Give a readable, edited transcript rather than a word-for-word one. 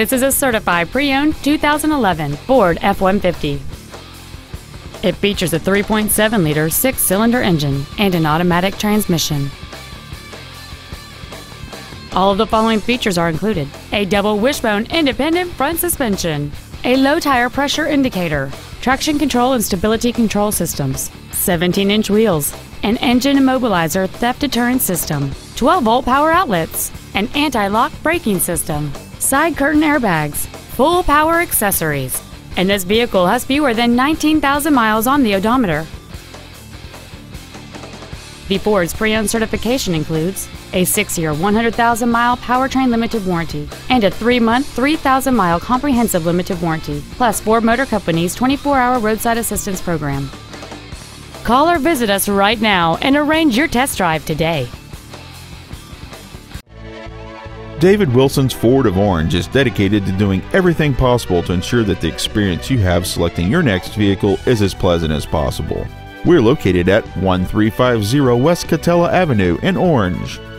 This is a certified pre-owned 2011 Ford F-150. It features a 3.7-liter 6-cylinder engine and an automatic transmission. All of the following features are included: a double wishbone independent front suspension, a low tire pressure indicator, traction control and stability control systems, 17-inch wheels, an engine immobilizer theft deterrent system, 12-volt power outlets, an anti-lock braking system, side curtain airbags, full power accessories, and this vehicle has fewer than 19,000 miles on the odometer. The Ford's pre-owned certification includes a 6-year 100,000-mile powertrain limited warranty and a 3-month 3,000-mile comprehensive limited warranty, plus Ford Motor Company's 24-hour roadside assistance program. Call or visit us right now and arrange your test drive today. David Wilson's Ford of Orange is dedicated to doing everything possible to ensure that the experience you have selecting your next vehicle is as pleasant as possible. We're located at 1350 West Katella Avenue in Orange.